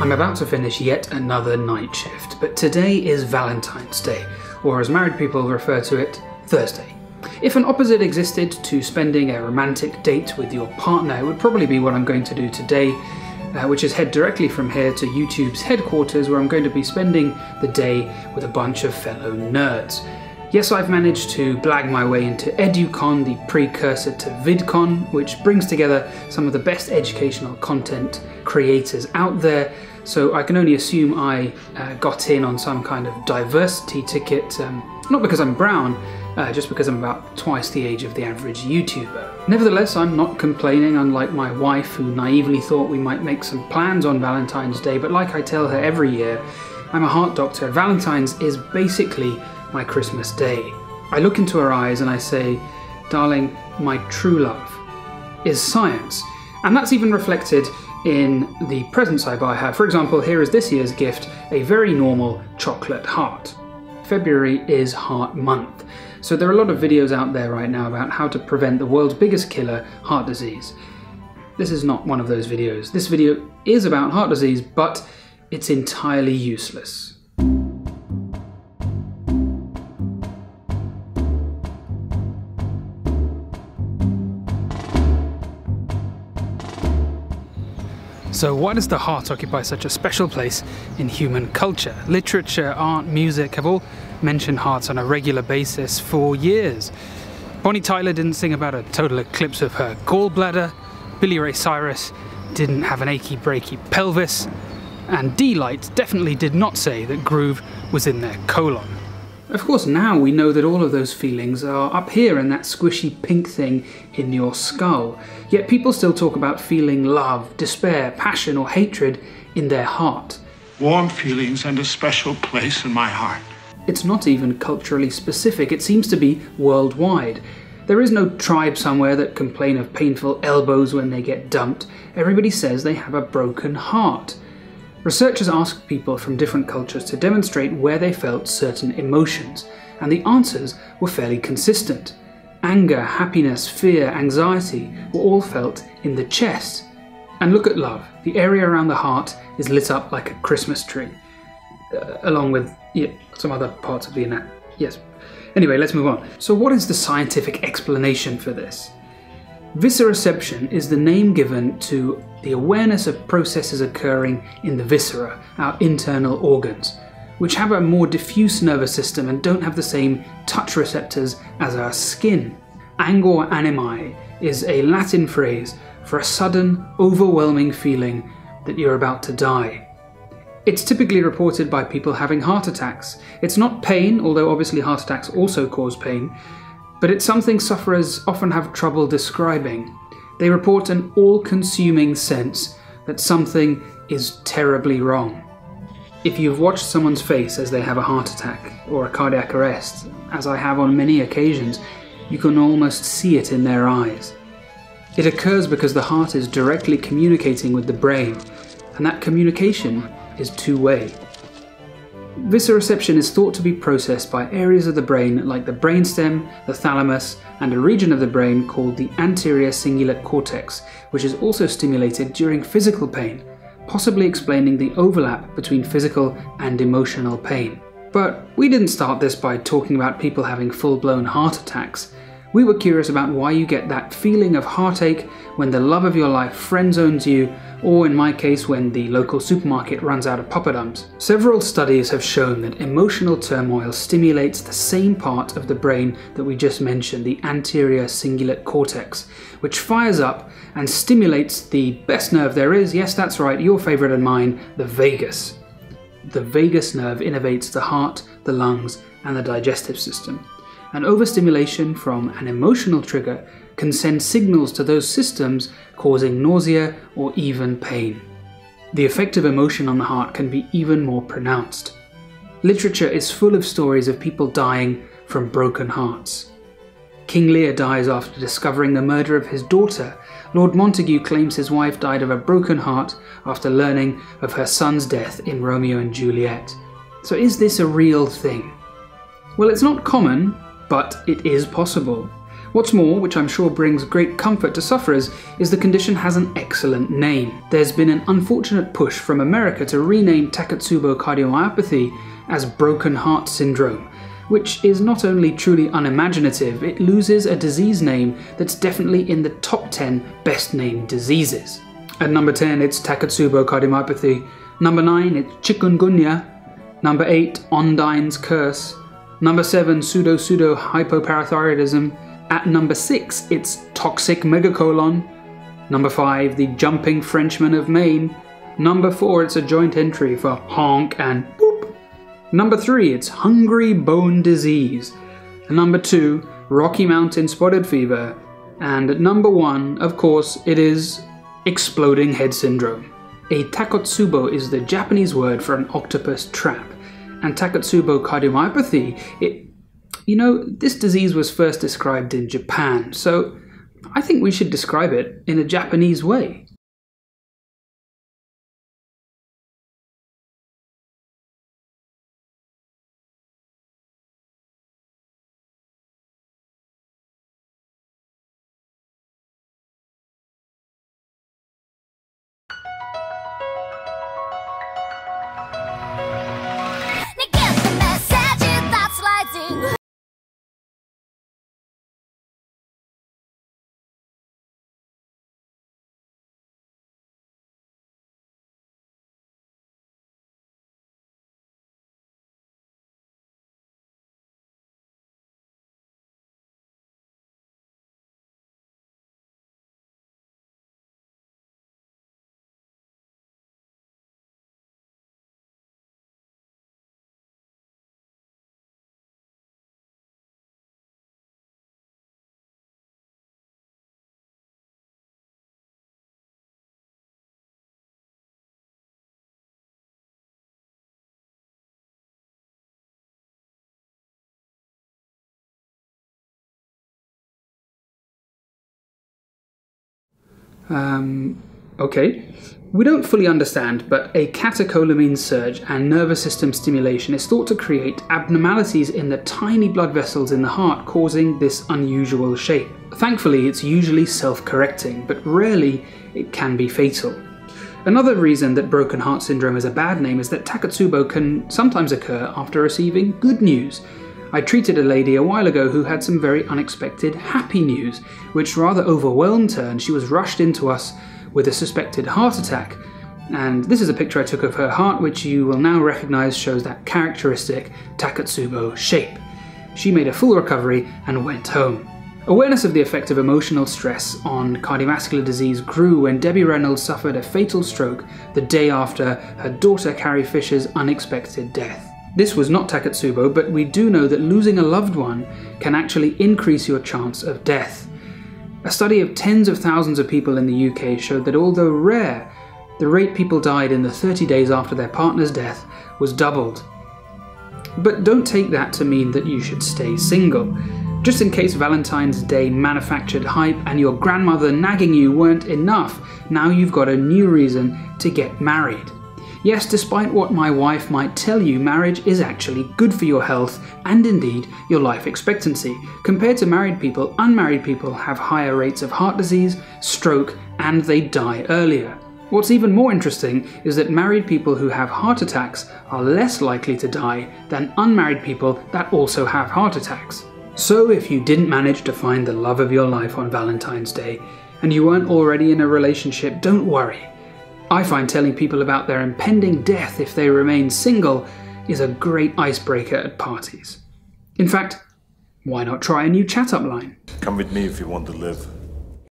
I'm about to finish yet another night shift, but today is Valentine's Day, or as married people refer to it, Thursday. If an opposite existed to spending a romantic date with your partner, it would probably be what I'm going to do today, which is head directly from here to YouTube's headquarters, where I'm going to be spending the day with a bunch of fellow nerds. Yes, I've managed to blag my way into EduCon, the precursor to VidCon, which brings together some of the best educational content creators out there, so I can only assume I got in on some kind of diversity ticket, not because I'm brown, just because I'm about twice the age of the average YouTuber. Nevertheless, I'm not complaining, unlike my wife, who naively thought we might make some plans on Valentine's Day, but like I tell her every year, I'm a heart doctor. Valentine's is basically my Christmas day. I look into her eyes and I say, "Darling, my true love is science." And that's even reflected in the presents I buy her. For example, here is this year's gift, a very normal chocolate heart. February is Heart Month, so there are a lot of videos out there right now about how to prevent the world's biggest killer, heart disease. This is not one of those videos. This video is about heart disease, but it's entirely useless. So why does the heart occupy such a special place in human culture? Literature, art, music have all mentioned hearts on a regular basis for years. Bonnie Tyler didn't sing about a total eclipse of her gallbladder, Billy Ray Cyrus didn't have an achy breaky pelvis, and D-Light definitely did not say that groove was in their colon. Of course, now we know that all of those feelings are up here in that squishy pink thing in your skull. Yet people still talk about feeling love, despair, passion or hatred in their heart. Warm feelings and a special place in my heart. It's not even culturally specific. It seems to be worldwide. There is no tribe somewhere that complain of painful elbows when they get dumped. Everybody says they have a broken heart. Researchers asked people from different cultures to demonstrate where they felt certain emotions, and the answers were fairly consistent. Anger, happiness, fear, anxiety were all felt in the chest. And look at love. The area around the heart is lit up like a Christmas tree, along with some other parts of the anatomy. Yes. Anyway, let's move on. So what is the scientific explanation for this? Viscerception is the name given to the awareness of processes occurring in the viscera, our internal organs, which have a more diffuse nervous system and don't have the same touch receptors as our skin. Angor animi is a Latin phrase for a sudden, overwhelming feeling that you're about to die. It's typically reported by people having heart attacks. It's not pain, although obviously heart attacks also cause pain, but it's something sufferers often have trouble describing. They report an all-consuming sense that something is terribly wrong. If you've watched someone's face as they have a heart attack or a cardiac arrest, as I have on many occasions, you can almost see it in their eyes. It occurs because the heart is directly communicating with the brain, and that communication is two-way. Viscerception is thought to be processed by areas of the brain like the brainstem, the thalamus, and a region of the brain called the anterior cingulate cortex, which is also stimulated during physical pain, possibly explaining the overlap between physical and emotional pain. But we didn't start this by talking about people having full-blown heart attacks. We were curious about why you get that feeling of heartache when the love of your life friend-zones you, or in my case, when the local supermarket runs out of poppadoms. Several studies have shown that emotional turmoil stimulates the same part of the brain that we just mentioned, the anterior cingulate cortex, which fires up and stimulates the best nerve there is, yes that's right, your favourite and mine, the vagus. The vagus nerve innervates the heart, the lungs, and the digestive system. An overstimulation from an emotional trigger can send signals to those systems, causing nausea or even pain. The effect of emotion on the heart can be even more pronounced. Literature is full of stories of people dying from broken hearts. King Lear dies after discovering the murder of his daughter. Lord Montague claims his wife died of a broken heart after learning of her son's death in Romeo and Juliet. So is this a real thing? Well, it's not common, but it is possible. What's more, which I'm sure brings great comfort to sufferers, is the condition has an excellent name. There's been an unfortunate push from America to rename Takotsubo cardiomyopathy as broken heart syndrome, which is not only truly unimaginative, it loses a disease name that's definitely in the top 10 best named diseases. At number 10, it's Takotsubo cardiomyopathy. Number 9, it's Chikungunya. Number 8, Ondine's Curse. Number 7, pseudo pseudo hypoparathyroidism. At number 6, it's toxic megacolon. Number 5, the jumping Frenchman of Maine. Number 4, it's a joint entry for honk and poop. Number 3, it's hungry bone disease. And number 2, Rocky Mountain spotted fever. And at number 1, of course, it is exploding head syndrome. A takotsubo is the Japanese word for an octopus trap. And Takotsubo cardiomyopathy, this disease was first described in Japan, so I think we should describe it in a Japanese way. Okay. We don't fully understand, but a catecholamine surge and nervous system stimulation is thought to create abnormalities in the tiny blood vessels in the heart, causing this unusual shape. Thankfully, it's usually self-correcting, but rarely it can be fatal. Another reason that broken heart syndrome is a bad name is that Takotsubo can sometimes occur after receiving good news. I treated a lady a while ago who had some very unexpected happy news, which rather overwhelmed her, and she was rushed into us with a suspected heart attack. And this is a picture I took of her heart, which you will now recognize shows that characteristic Takotsubo shape. She made a full recovery and went home. Awareness of the effect of emotional stress on cardiovascular disease grew when Debbie Reynolds suffered a fatal stroke the day after her daughter Carrie Fisher's unexpected death. This was not Takotsubo, but we do know that losing a loved one can actually increase your chance of death. A study of tens of thousands of people in the UK showed that although rare, the rate people died in the 30 days after their partner's death was doubled. But don't take that to mean that you should stay single. Just in case Valentine's Day manufactured hype and your grandmother nagging you weren't enough, now you've got a new reason to get married. Yes, despite what my wife might tell you, marriage is actually good for your health and indeed your life expectancy. Compared to married people, unmarried people have higher rates of heart disease, stroke, and they die earlier. What's even more interesting is that married people who have heart attacks are less likely to die than unmarried people that also have heart attacks. So if you didn't manage to find the love of your life on Valentine's Day and you weren't already in a relationship, don't worry. I find telling people about their impending death if they remain single is a great icebreaker at parties. In fact, why not try a new chat-up line? Come with me if you want to live.